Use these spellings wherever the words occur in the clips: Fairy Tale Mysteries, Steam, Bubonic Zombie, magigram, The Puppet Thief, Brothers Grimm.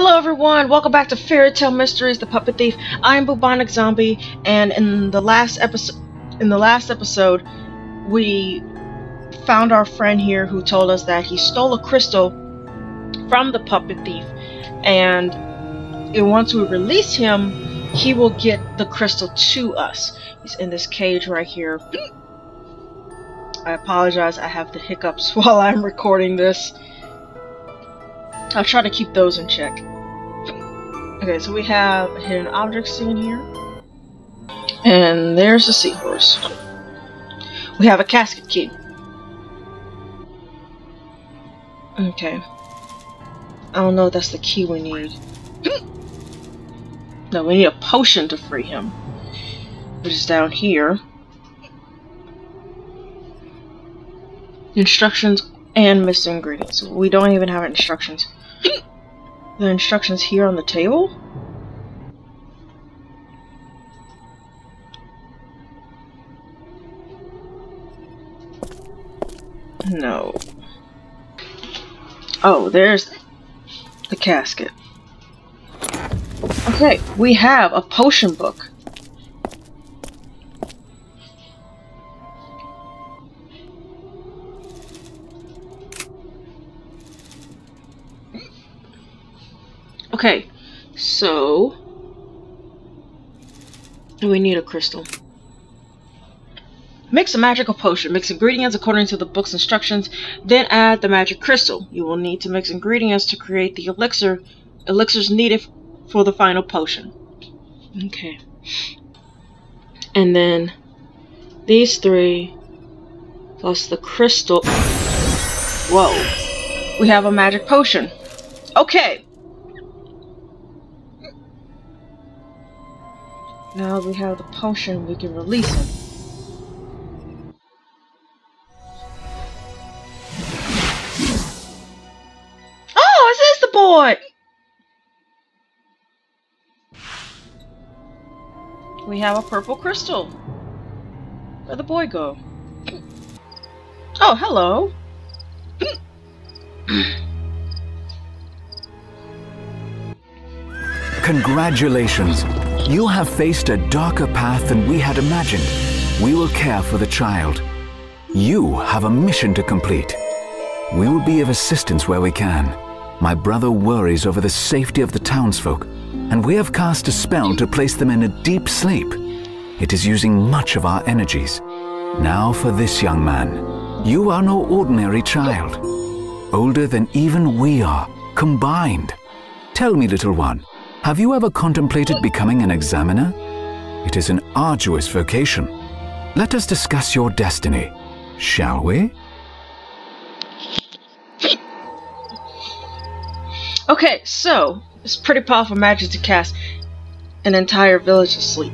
Hello everyone, welcome back to Fairy Tale Mysteries, The Puppet Thief. I'm Bubonic Zombie, and in the last episode, we found our friend here who told us that he stole a crystal from the Puppet Thief, and once we release him, he will get the crystal to us. He's in this cage right here. I apologize, I have the hiccups while I'm recording this. I'll try to keep those in check. Okay, so we have a hidden object scene here. And there's the seahorse. We have a casket key. Okay. I don't know if that's the key we need. No, we need a potion to free him, which is down here. Instructions and missing ingredients. We don't even have instructions. The instructions here on the table? No. Oh, there's the casket. Okay, we have a potion book. Okay, so we need a crystal. Mix a magical potion. Mix ingredients according to the book's instructions, then add the magic crystal. You will need to mix ingredients to create the elixirs needed for the final potion. Okay. And then these three plus the crystal. Whoa. We have a magic potion. Okay. Now we have the potion, we can release him. Oh, it says the board! We have a purple crystal. Where'd the boy go? Oh, hello! Congratulations! You have faced a darker path than we had imagined. We will care for the child. You have a mission to complete. We will be of assistance where we can. My brother worries over the safety of the townsfolk, and we have cast a spell to place them in a deep sleep. It is using much of our energies. Now for this young man. You are no ordinary child. Older than even we are, combined. Tell me, little one. Have you ever contemplated becoming an examiner? It is an arduous vocation. Let us discuss your destiny, shall we? Okay, so it's pretty powerful magic to cast an entire village asleep.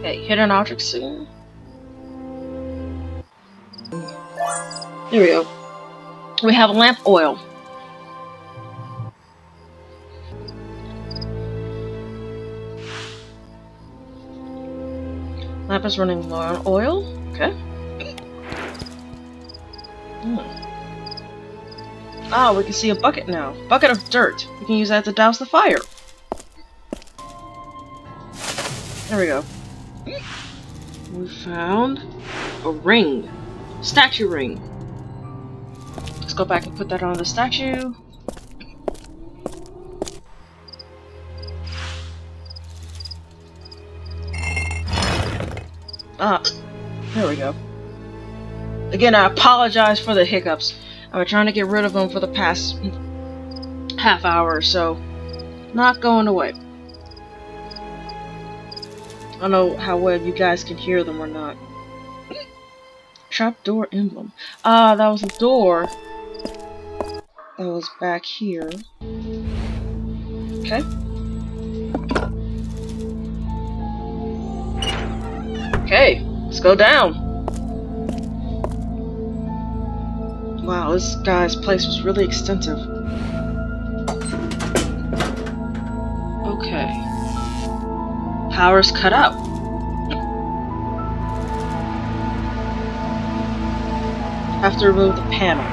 Okay, hidden object soon. Here we go. We have lamp oil. Lamp is running low on oil. Okay. Ah, we can see a bucket now. Bucket of dirt. We can use that to douse the fire. There we go. We found a ring. Statue ring. Let's go back and put that on the statue. Ah, there we go. Again, I apologize for the hiccups. I've been trying to get rid of them for the past half hour or so. Not going away. I don't know how well you guys can hear them or not. Trapdoor emblem. Ah, that was a door. That was back here. Okay. Okay, let's go down. Wow, this guy's place was really extensive. Okay. Power's cut up. Have to remove the panel.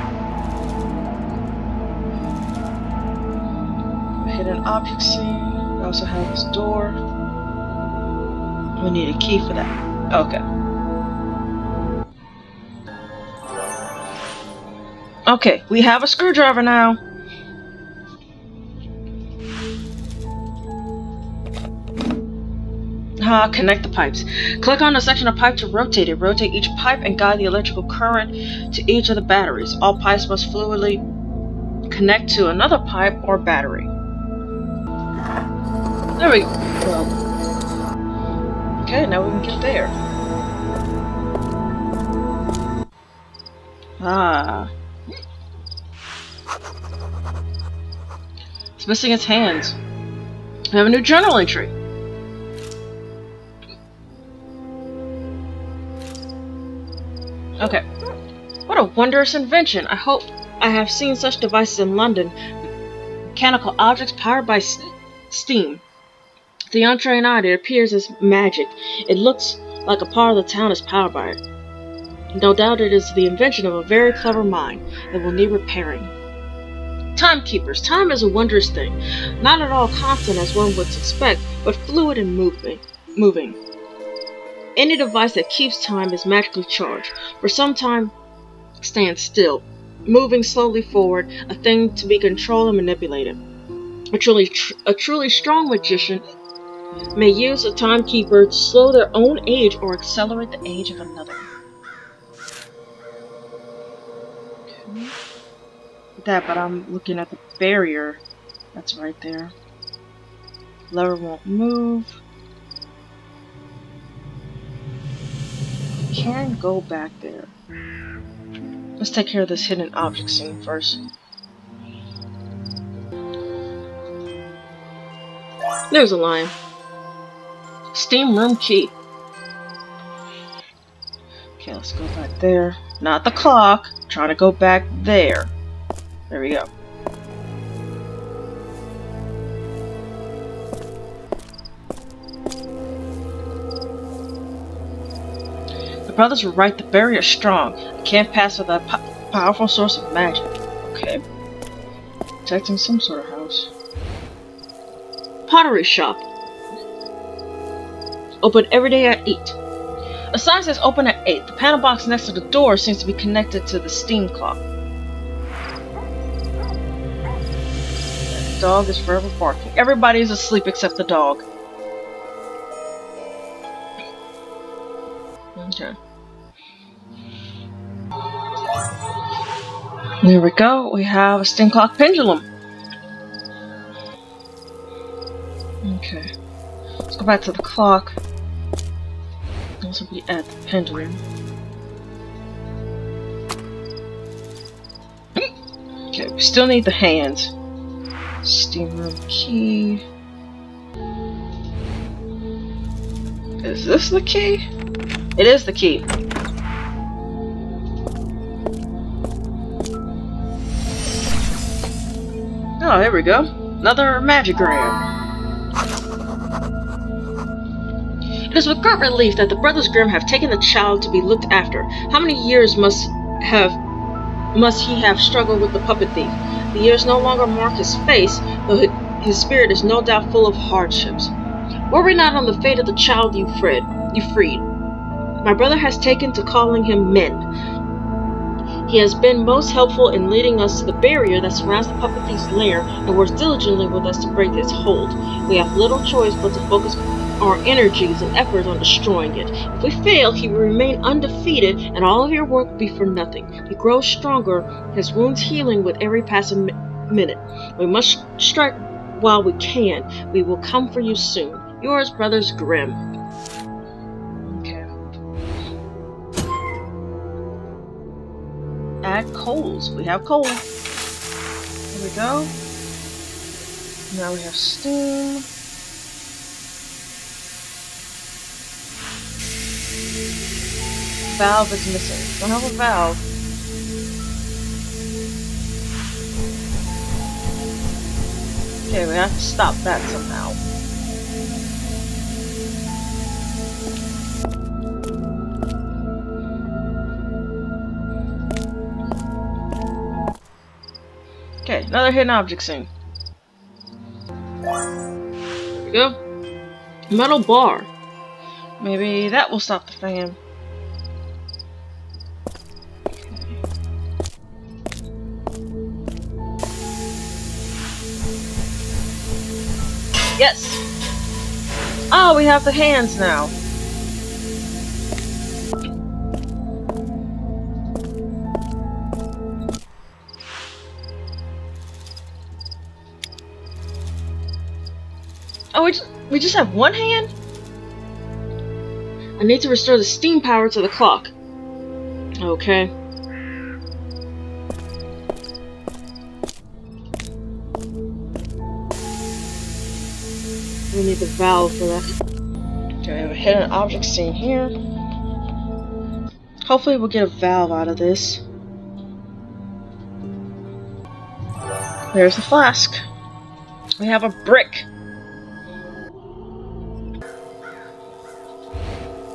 hidden object scene. We also have this door. We need a key for that. Okay, we have a screwdriver now. Connect the pipes. Click on a section of pipe to rotate it. Rotate each pipe and guide the electrical current to each of the batteries. All pipes must fluidly connect to another pipe or battery. There we go. Okay, now we can get there. It's missing its hands. We have a new journal entry. Okay. What a wondrous invention. I hope I have seen such devices in London. Mechanical objects powered by steam. To the untrained eye, it appears as magic. It looks like a part of the town is powered by it. No doubt it is the invention of a very clever mind that will need repairing. Timekeepers. Time is a wondrous thing. Not at all constant as one would expect, but fluid and moving. Any device that keeps time is magically charged. For some time stands still, moving slowly forward, a thing to be controlled and manipulated. A truly strong magician may use a timekeeper to slow their own age or accelerate the age of another. Okay. That, but I'm looking at the barrier that's right there. Lever won't move. Can go back there. Let's take care of this hidden object scene first. There's a lion. Steam room key. Okay, let's go back there. Not the clock. I'm trying to go back there. There we go. The brothers were right, the barrier is strong. I can't pass without a powerful source of magic. Okay. Protecting some sort of house. Pottery shop. Open every day at 8. A sign says open at 8. The panel box next to the door seems to be connected to the steam clock. The dog is forever barking. Everybody is asleep except the dog. Okay. There we go. We have a steam clock pendulum. Okay. Let's go back to the clock. This will be at the pendulum. Okay, we still need the hands. Steam room key. Is this the key? It is the key. Oh, here we go. Another magigram. It is with great relief that the Brothers Grimm have taken the child to be looked after. How many years must he have struggled with the puppet thief? The years no longer mark his face, though his spirit is no doubt full of hardships. Worry not on the fate of the child you freed. My brother has taken to calling him Men. He has been most helpful in leading us to the barrier that surrounds the puppet thief's lair and works diligently with us to break its hold. We have little choice but to focus our energies and efforts on destroying it. If we fail, he will remain undefeated and all of your work will be for nothing. He grows stronger, his wounds healing with every passing minute. We must strike while we can. We will come for you soon. Yours, Brothers Grimm. Coals. We have coal. Here we go. Now we have steam. Valve is missing. Don't have a valve. Okay, we have to stop that somehow. Another hidden object scene. There we go. Metal bar. Maybe that will stop the fan. Okay. Yes! Oh, we have the hands now. Oh, we just have one hand? I need to restore the steam power to the clock. Okay. We need the valve for that. Okay, we have a hidden object scene here. Hopefully we'll get a valve out of this. There's the flask. We have a brick.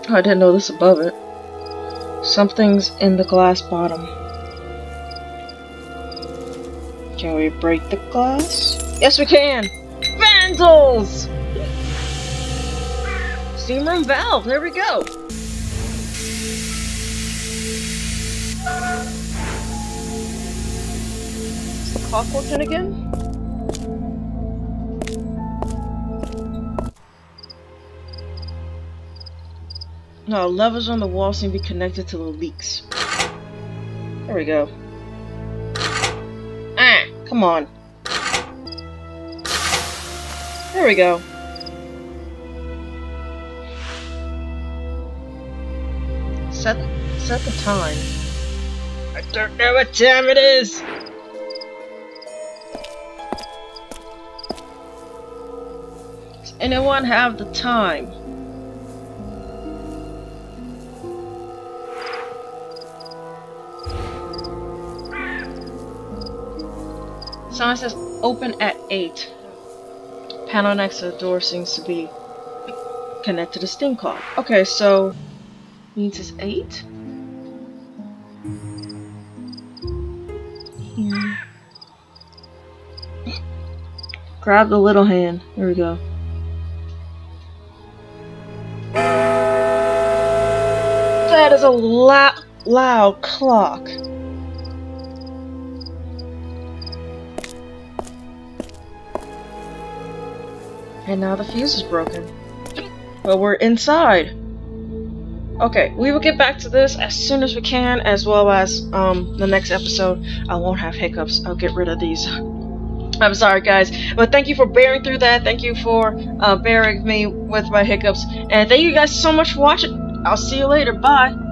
Oh, I didn't know this above it. Something's in the glass bottom. Can we break the glass? Yes, we can! Vandals! Steam room valve, there we go! Is the clock working again? No, levers on the wall seem to be connected to the leaks. There we go. Ah, come on. There we go. Set the time. I don't know what time it is! Does anyone have the time? Sign says open at 8. Panel next to the door seems to be connected to the steam clock. Okay, so means it's 8. Yeah. Grab the little hand. There we go. That is a loud clock. And now the fuse is broken. Well, we're inside. Okay, we will get back to this as soon as we can, as well as the next episode. I won't have hiccups. I'll get rid of these. I'm sorry, guys. But thank you for bearing through that. Thank you for bearing me with my hiccups. And thank you guys so much for watching. I'll see you later. Bye.